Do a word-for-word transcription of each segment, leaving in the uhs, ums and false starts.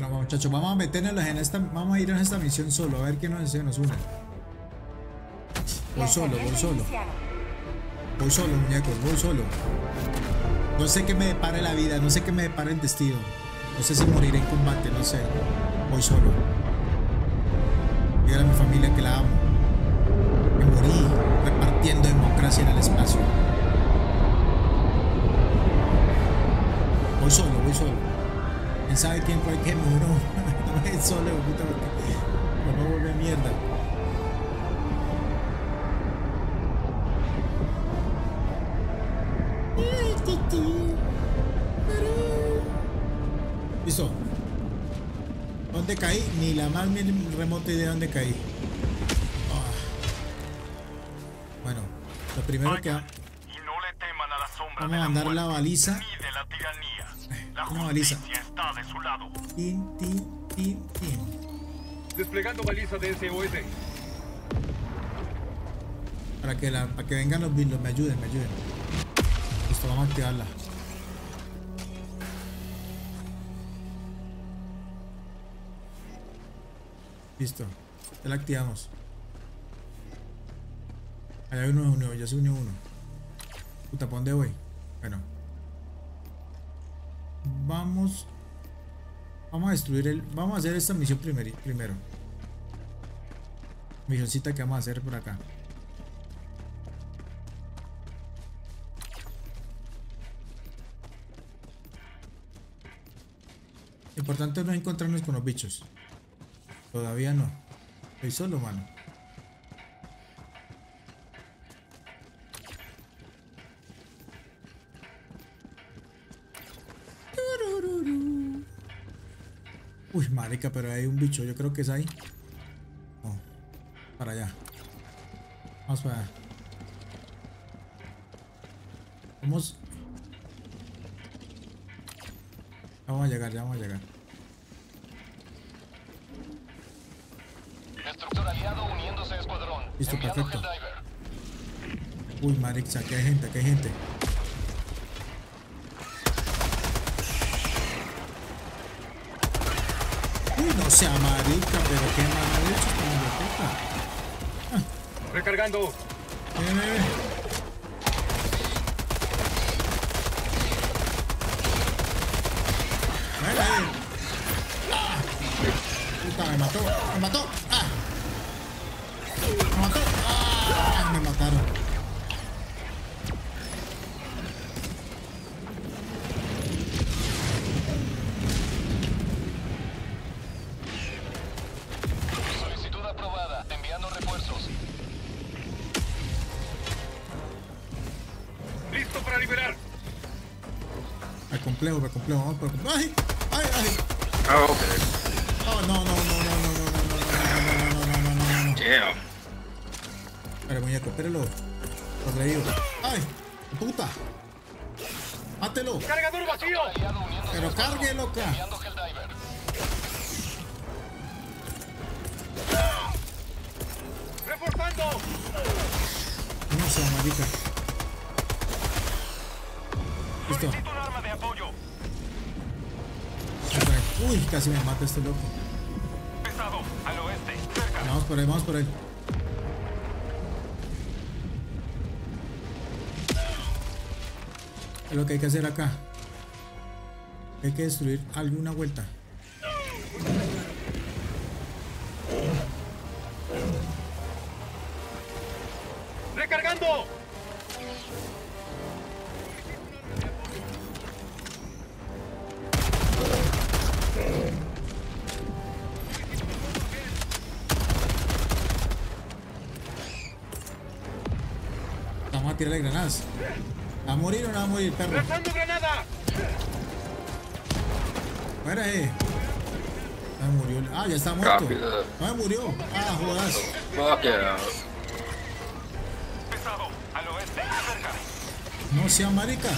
Bueno, muchachos, vamos a meternos en esta. Vamos a ir a esta misión solo, a ver qué nos, se nos une. Voy solo, voy solo. Voy solo, muñecos, voy solo. No sé qué me depara la vida, no sé qué me depara el destino. No sé si moriré en combate, no sé. Voy solo. Dígale a mi familia que la amo. Me morí repartiendo democracia en el espacio. Voy solo, voy solo. ¿Quién sabe quién fue el que me unió? No me voy solo, puta, porque me vuelve mierda. Listo. ¿Dónde caí? Ni la más remota idea de dónde caí. Oh. Bueno, lo primero Vayan, que ha... y no le teman a la sombra. Vamos a mandar la, la baliza. De la tiranía. La Una baliza. Está de su lado. Tin, tin, tin, tin. Desplegando baliza de S O S. Para que la, para que vengan los bilos, me ayuden, me ayuden. Listo, vamos a activarla. Listo, ya la activamos. Allá hay uno, uno, ya se unió uno. Puta, ¿para dónde voy? Bueno. Vamos. Vamos a destruir el. Vamos a hacer esta misión primero. primero. Misioncita que vamos a hacer por acá. Lo importante no es encontrarnos con los bichos. Todavía no. Estoy solo, mano. Uy, marica, pero hay un bicho. Yo creo que es ahí. No. Para allá. Vamos para allá. Vamos. Ya vamos a llegar, ya vamos a llegar. Listo, perfecto. Uy, marica, aquí hay gente, aquí hay gente. Uy, no sea marica, pero qué mal hecho, como lo toca. Ah. Recargando. Ven, ven, ven. Ven, ven. Ah. Puta, me mató, me mató. Ah. ¡Ah! Me mataron. Solicitud aprobada. Enviando refuerzos. Listo para liberar. Me complejo, me complejo. Vamos por complejo. ¡Ay! ¡Ay! ¡Ay! Oh, okay. Oh, no, no, no, no, no, no, no, no, no, no, no, no, no. Yeah. Espera, muñeco, espéralo. Lo traigo. ¡Ay! ¡Puta! ¡Mátelo! ¡Cargador vacío! ¡Pero cárguelo, acá! ¡Reportando! No sea marica. Listo. Un arma de apoyo. Uy, casi me mata este loco. Pesado, al oeste, cerca. Vamos por ahí, vamos por ahí. Es lo que hay que hacer acá. Hay que destruir alguna vuelta. ¡Recargando! Vamos a tirarle granadas. ¿Va a morir o no va a morir, perro? ¡Lanzando granada! ¡Fuera, eh! No me murió. ¡Ah, ya está muerto! Rápido. ¡No me murió! ¡Ah, jodas! ¡Pesado! ¡Al oeste! ¡Cerca! ¡No sea marica!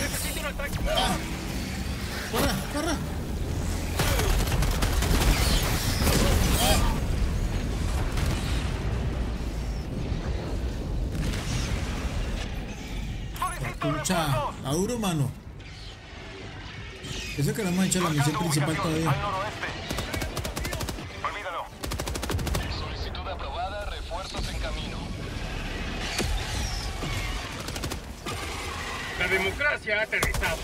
¡Necesito un ataque! ¡Ah! ¡Corra! ¡Corra! Pucha, a duro, mano. Eso que no hemos hecho la misión principal todavía. Al noroeste. Olvídalo. Solicitud aprobada, refuerzos en camino. La democracia ha aterrizado.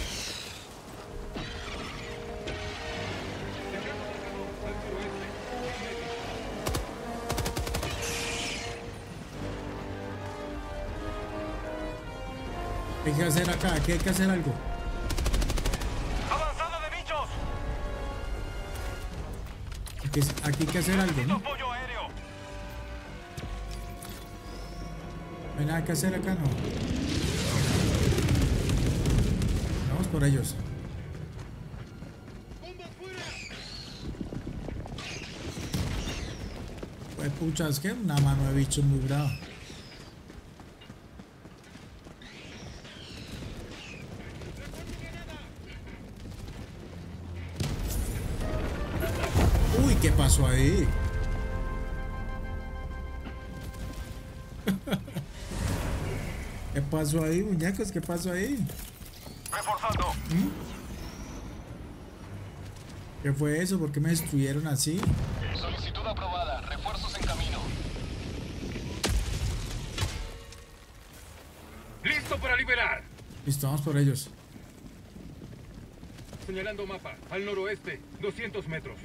¿Qué hay que hacer acá? ¿Qué hay que hacer algo? ¡Avanzada de bichos! Aquí, aquí hay que hacer algo, ¿no? No hay nada que hacer acá, no. Vamos por ellos. Pues pucha, es que una mano de bichos muy brava. ¿Qué pasó ahí? ¿Qué pasó ahí, muñecos? ¿Qué pasó ahí? Reforzando. ¿Mm? ¿Qué fue eso? ¿Por qué me destruyeron así? Solicitud aprobada. Refuerzos en camino. Listo para liberar. Listo, vamos por ellos. Señalando mapa. Al noroeste, doscientos metros.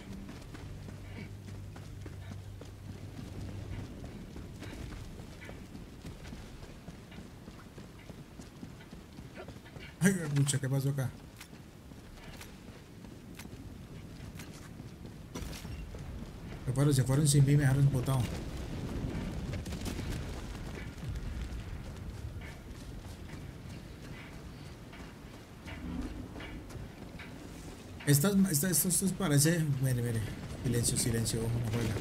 Ay, mucha, ¿qué pasó acá? Pero se fueron sin mí, me dejaron botado. Estas, estas, estos, estos parece. Mire, mire. Silencio, silencio, ojo, no juega.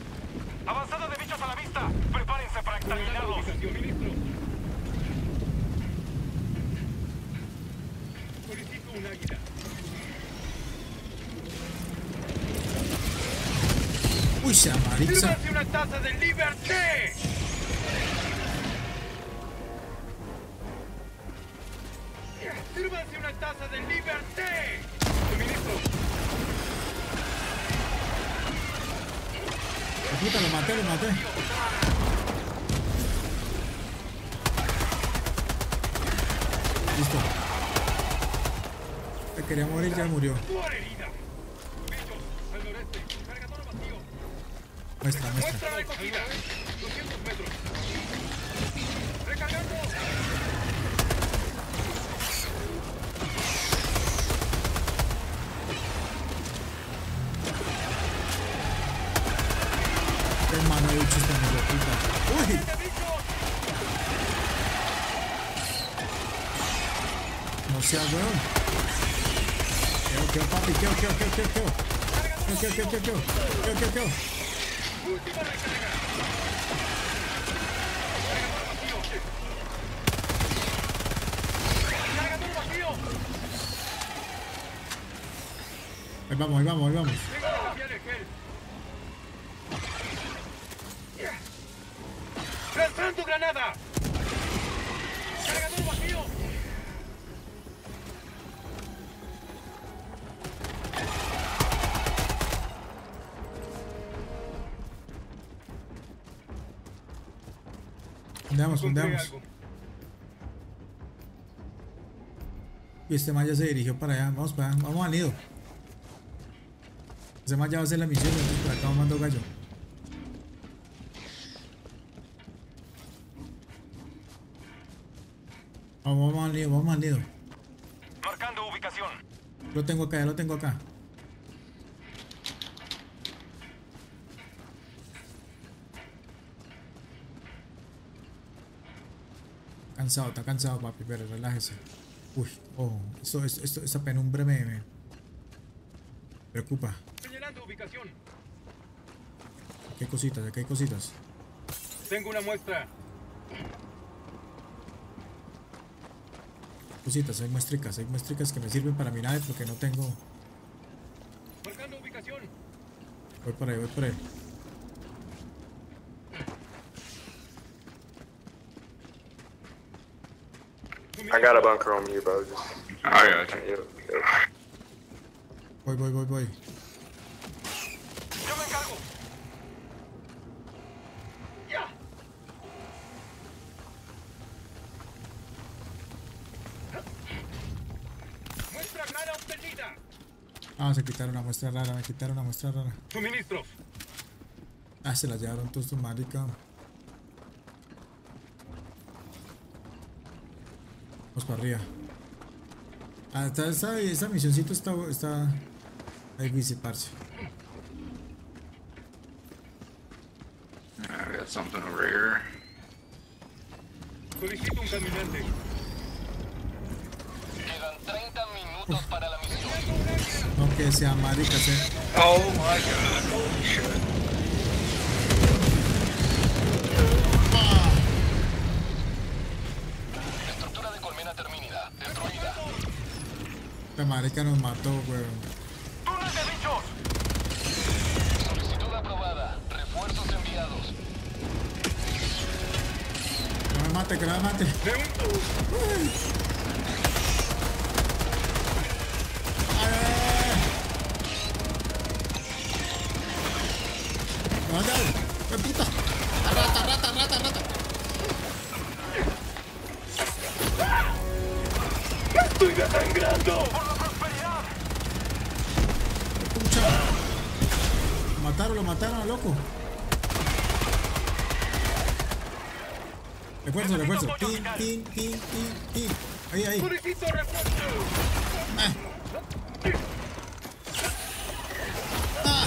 Avanzada de bichos a la vista. Prepárense para exterminarlos. Uy, se amariza. Una taza de libertad. Sírvanse una taza de libertad. Suministro. Puta, lo maté, lo maté. Listo. Quería morir, ya murió. Muestra, muestra. Hermano, he hecho esta mierda, puta. Uy. No sea weón. Qué papi, qué, qué, qué, qué, qué, qué, qué, qué, qué, qué, qué, ahí vamos, ahí vamos, ahí vamos. ¡Lanzando granada! ¡Cargador vacío! Andamos, andamos. Y este man ya se dirigió para allá. Vamos para allá, vamos al nido. Este man ya va a hacer la misión. Por acá mando gallo. Vamos, vamos al nido, vamos al nido. Marcando ubicación. Lo tengo acá, ya lo tengo acá. Cansado, está cansado, papi, pero relájese. Uy, oh, esto, esto, esto, esta penumbra me, me preocupa. Señalando ubicación. Aquí hay cositas, aquí hay cositas. Tengo una muestra. Cositas, hay muestricas, hay muestricas que me sirven para mirar porque no tengo. Marcando ubicación. Voy por ahí, voy por ahí. I got a bunker on you, bro. Just I got you. Voy, voy, voy, voy. Yo me encargo. Ya. Muestra rara obtenida. Ah, se quitaron la muestra rara, me quitaron la muestra rara. Suministros. Ah, se la llevaron todos, marica. Vamos para arriba. Ah, está, está, esta misioncito está, está difícil, parce. I got something over here. Solicito un caminante. Quedan treinta minutos para la misión. No que sea marica, se. Oh my god, holy shit. La marica nos mató, weón. ¡Túnel de bichos! Solicitud aprobada. Refuerzos enviados. No me mate, que no me mate. Uy. ¡Ay, ay, ay! ¡Puta! ¡Rata, rata, rata, rata! ¡Me estoy desangrando! Lo mataron, loco. Refuerzo, refuerzo. Tin, tin, tin, tin, tin. Ahí, ahí. Ah. Ah.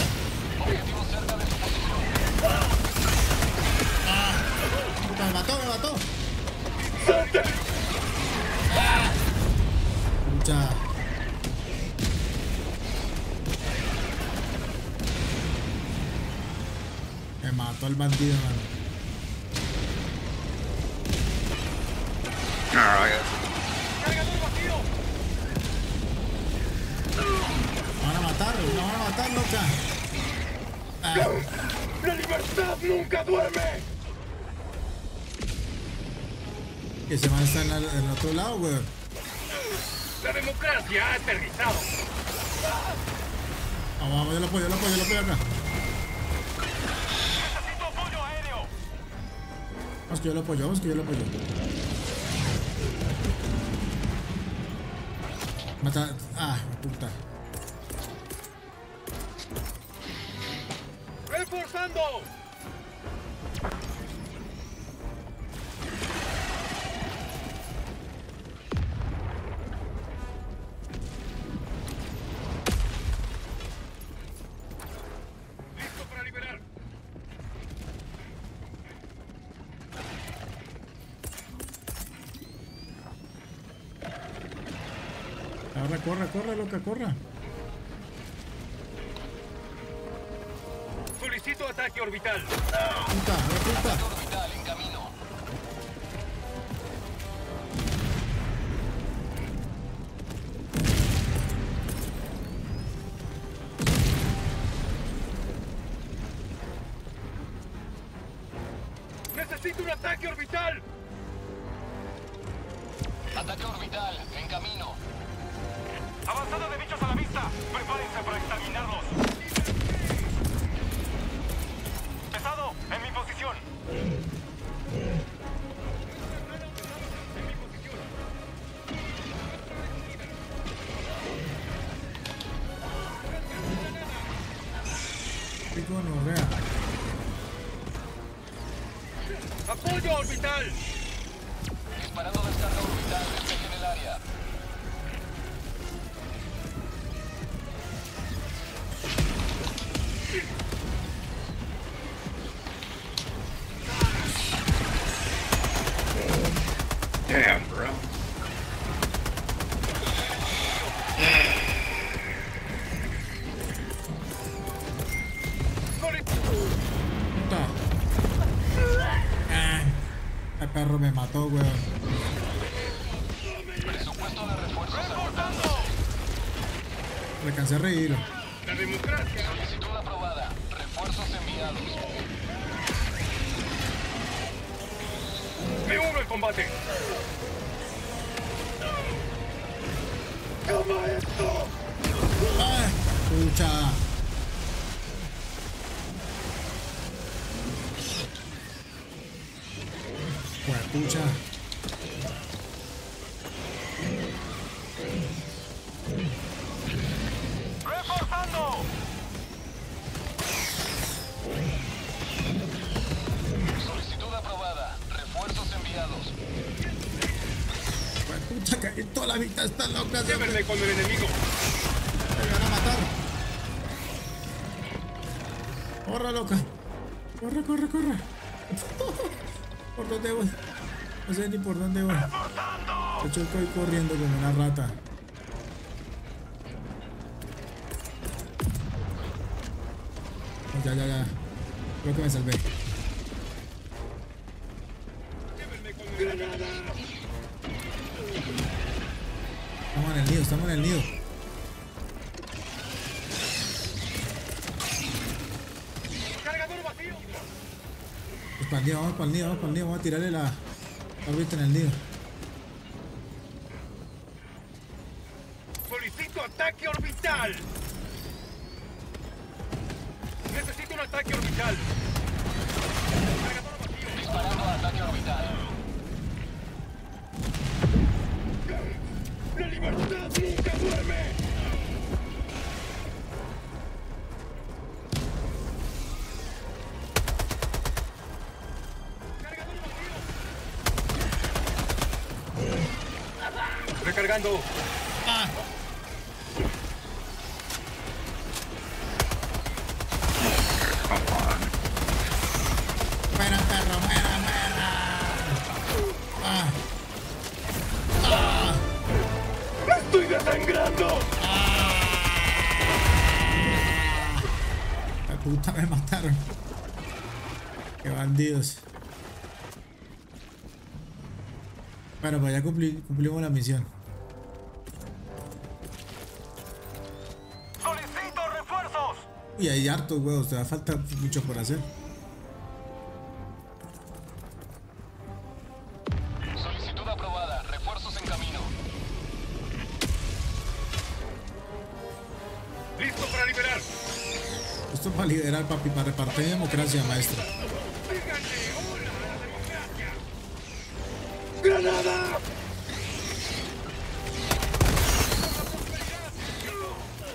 Ah. Me mató, me mató. Ah. Mucha. Mató al bandido, mano. Lo van a matar, lo van a matar, loca. Ah. La, la libertad nunca duerme. Que se van a estar en el, en el otro lado, weón. La democracia ha aterrizado. Vamos, vamos, yo lo apoyo, yo lo apoyo, yo lo apoyo acá. Vamos que yo lo apoyo, vamos que yo lo apoyo. Mata. Ah, puta. ¡Reforzando! Corre, corre, corre, loca, corra. Solicito ataque orbital. Puta, puta. Ataque orbital en camino. Necesito un ataque orbital. Ataque orbital en camino. Avanzada de bichos a la vista. Prepárense para exterminarlos. Pesado, en mi posición. En mi posición. Pico norrea. Apoyo orbital. Disparando descarga orbital. Despejen el área. Damn, bro. Puta. Ah, el perro me mató, weón. Presupuesto de refuerzo. ¡Reportando! Me cansé de reír. La democracia. Solicitud aprobada. Refuerzos enviados. Me uno al combate. ¡Toma esto! ¡Ah! Pucha. Pucha. Reportando. Solicitud aprobada. Refuerzos enviados. Pucha, que toda la mitad está loca. Llévenme con el enemigo. Me van a matar. Corra, loca. Corre, corre, corre. ¿Por dónde voy? No sé ni por dónde voy. De hecho, estoy corriendo como una rata. Ya, ya, ya. Creo que me salvé. Estamos en el nido, estamos en el nido. Pues para el nido, vamos para el nido, vamos para el nido, vamos a tirarle la... Ahorita en el nido. Solicito ataque orbital. Necesito un ataque orbital. Disparando ataque orbital. La libertad nunca duerme. Recargando. Ah. Mera, perro, mera, mera. Ah. Ah. Estoy desangrando. Ah. La puta, me mataron. Qué bandidos. Bueno, pues ya cumpli- cumplimos la misión. ¡Solicito refuerzos! Uy, hay hartos huevos, te da falta mucho por hacer. Solicitud aprobada, refuerzos en camino. ¡Listo para liberar! Esto es para liberar, papi, para repartir democracia, maestro. ¡Granada!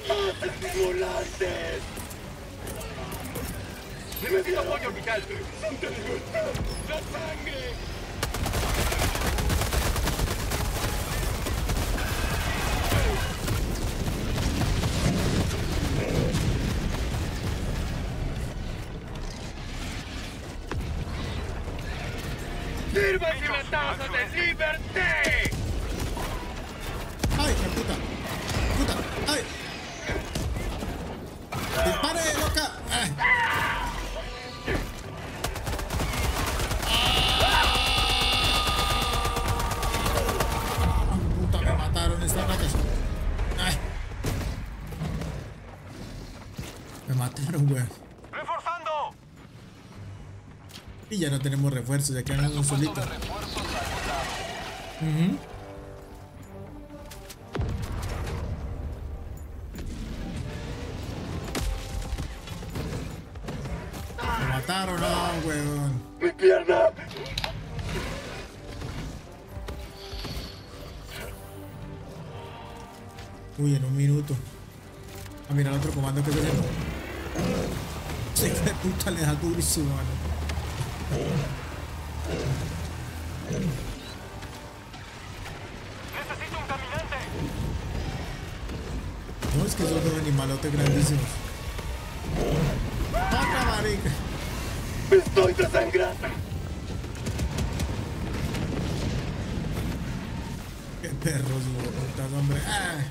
¡Mata volantes! ¡Necesito apoyo orbital! ¡Santa libertad! ¡La sangre! ¡Sírvate una taza de liberté! ¡Ay, puta! ¡Puta! ¡Ay! ¡Dispare, loca! ¡Ay! ¡Ah! ¡Puta, me mataron estas ratas! ¡Ay! Me mataron, güey. Y ya no tenemos refuerzos, ya quedan los solitos. Uh-huh. Me mataron, no, weón. ¡Mi pierna! Uy, en un minuto. A mirar otro comando que tenemos. Se que puta le da durísimo, mano. Necesito un caminante. No, es que son dos animalotes grandísimos. ¡Paca, marica! ¡Me estoy desangrando! ¡Qué perros, boludo, hombre! ¡Ah!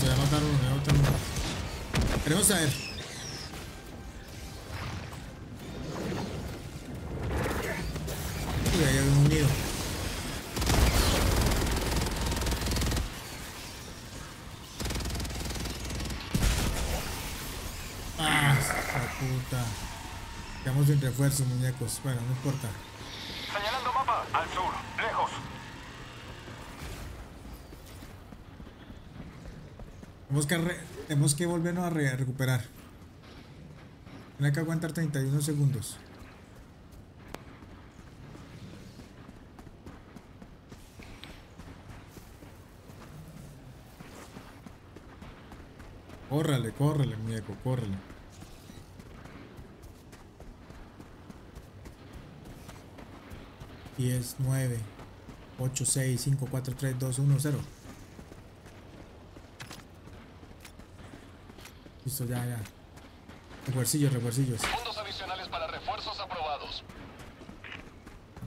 Se va a matar uno, otro uno. Queremos saber. Sin refuerzo, muñecos. Bueno, no importa. Señalando mapa al sur, lejos. Tenemos que, re tenemos que volvernos a re recuperar. Tiene que aguantar treinta y uno segundos. Córrele, córrele, muñeco, córrele. diez, nueve, ocho, seis, cinco, cuatro, tres, dos, uno, cero. Listo, ya, ya. Refuercillos, refuercillos. Fondos adicionales para refuerzos aprobados.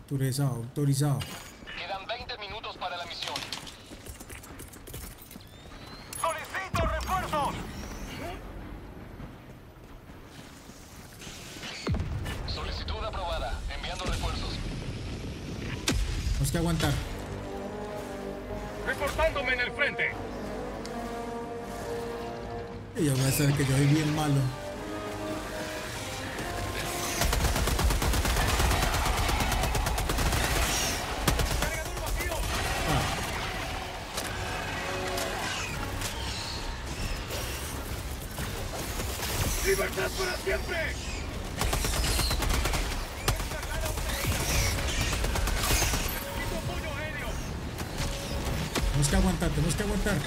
Autorizado, autorizado. Quedan veinte minutos para la misión. ¡Solicito refuerzos! Solicitud aprobada. Enviando refuerzos. Tenemos que aguantar. Reportándome en el frente. Y yo voy a hacer que yo soy bien malo. Ah. ¡Libertad para siempre! Tenemos que aguantar, tenemos que aguantar.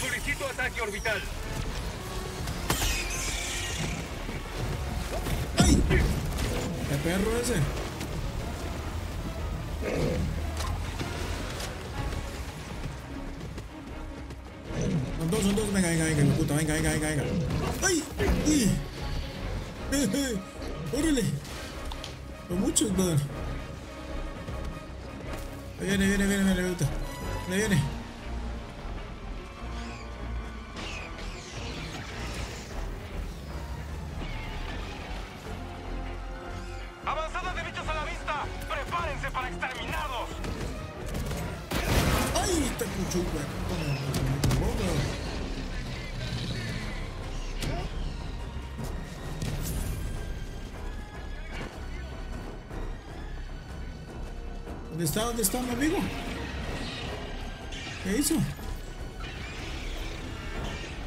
Solicito ataque orbital. ¡Ay! ¿Qué perro ese? Son dos, son dos. Venga, venga, venga, mi puta. Venga, venga, venga, venga. ¡Ay! ¡Uy! Eh, eh. ¡Órale! Son muchos, brother. Viene, viene, viene, viene, viene, viene, viene. Avanzada de bichos a la vista. Prepárense para exterminados. Ay, te escucho, güey. ¿Dónde está? ¿Dónde está mi amigo? ¿Qué hizo?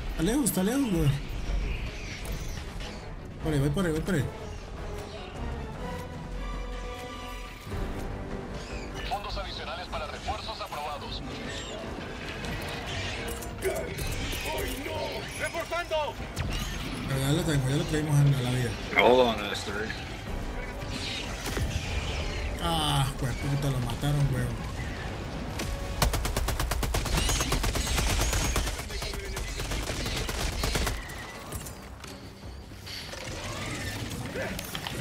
Está lejos, está lejos, güey. Por ahí, voy por ahí, voy por ahí. Fondos adicionales para refuerzos aprobados. ¡Ay, no! ¡Reforzando! Pero ya lo tengo, ya lo traímos a la vida. Hold on, Esther. Ah, pues puta, lo mataron, weón.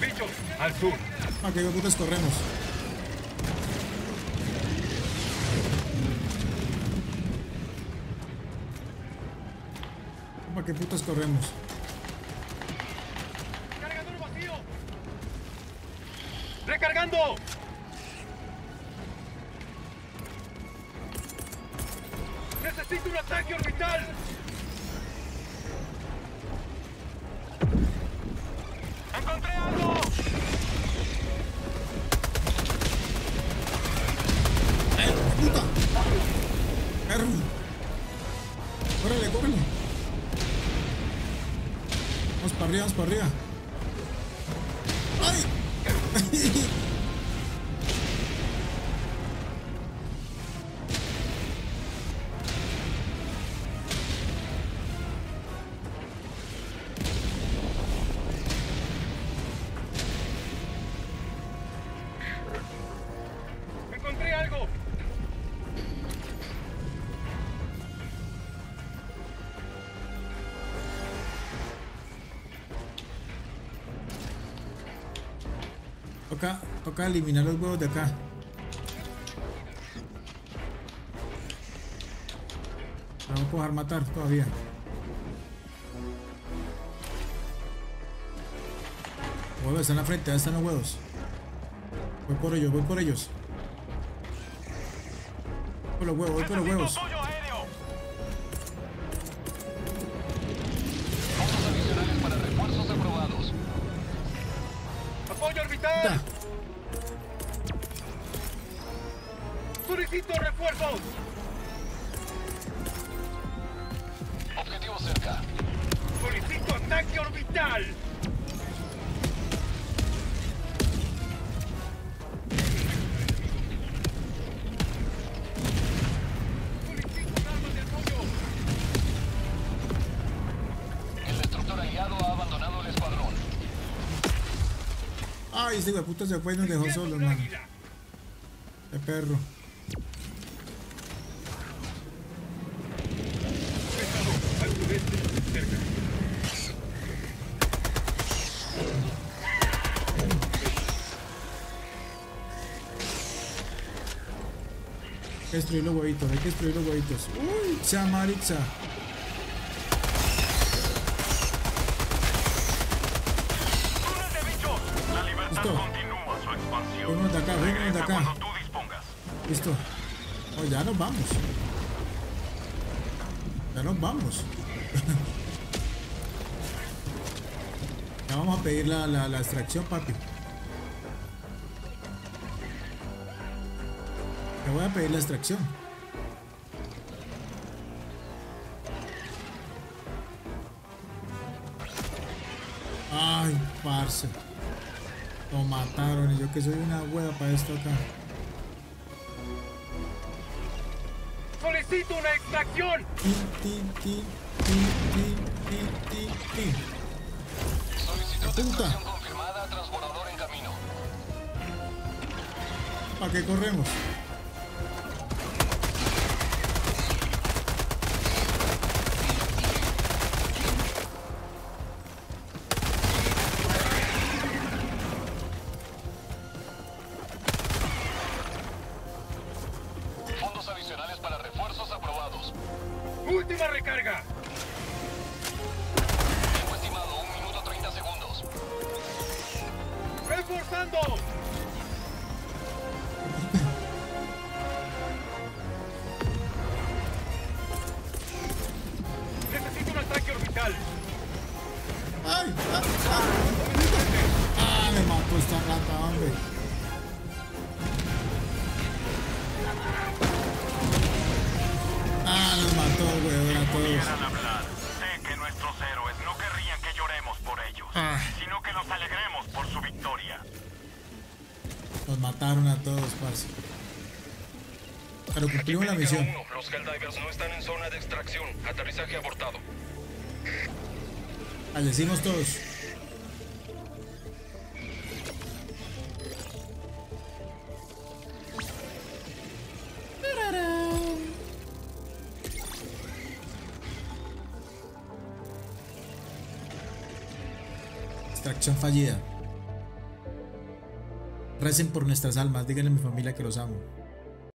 Bichos, al sur. Ok, qué putas corremos. ¿Para qué putas corremos? ¡Recargando! ¡Necesito un ataque orbital! ¡Encontré algo! ¡Eh, puta! ¡Perro! ¡Córrele, córrele! Vamos para arriba, vamos para arriba. ¡Ay! Encontré algo. Toca, toca eliminar los huevos de acá. Vamos a poder matar todavía. Huevos están en la frente, ahí están los huevos. Voy por ellos, voy por ellos. Voy por los huevos, voy por los huevos. ¡Solicito refuerzos! Objetivo cerca. ¡Solicito ataque orbital! Ay, ese hueputo se fue y nos dejó solos, mano. El perro. Hay que destruir los huevitos, hay que destruir los huevitos. Uy, chamarixa. Continúa su expansión. Venimos de acá, venimos de acá. Listo. Oh, ya nos vamos. Ya nos vamos. Ya vamos a pedir la, la, la extracción, papi. Te voy a pedir la extracción. Ay, parce. Lo mataron y yo que soy una hueva para esto acá. Solicito una extracción. Ti, ti, ti, ti, ti, ti, ti. Solicitud de extracción confirmada, transbordador en camino. ¿Para qué corremos? Cumplió la misión. Los Helldivers no están en zona de extracción. Aterrizaje abortado. Alecimos todos. Extracción fallida. Recen por nuestras almas. Díganle a mi familia que los amo.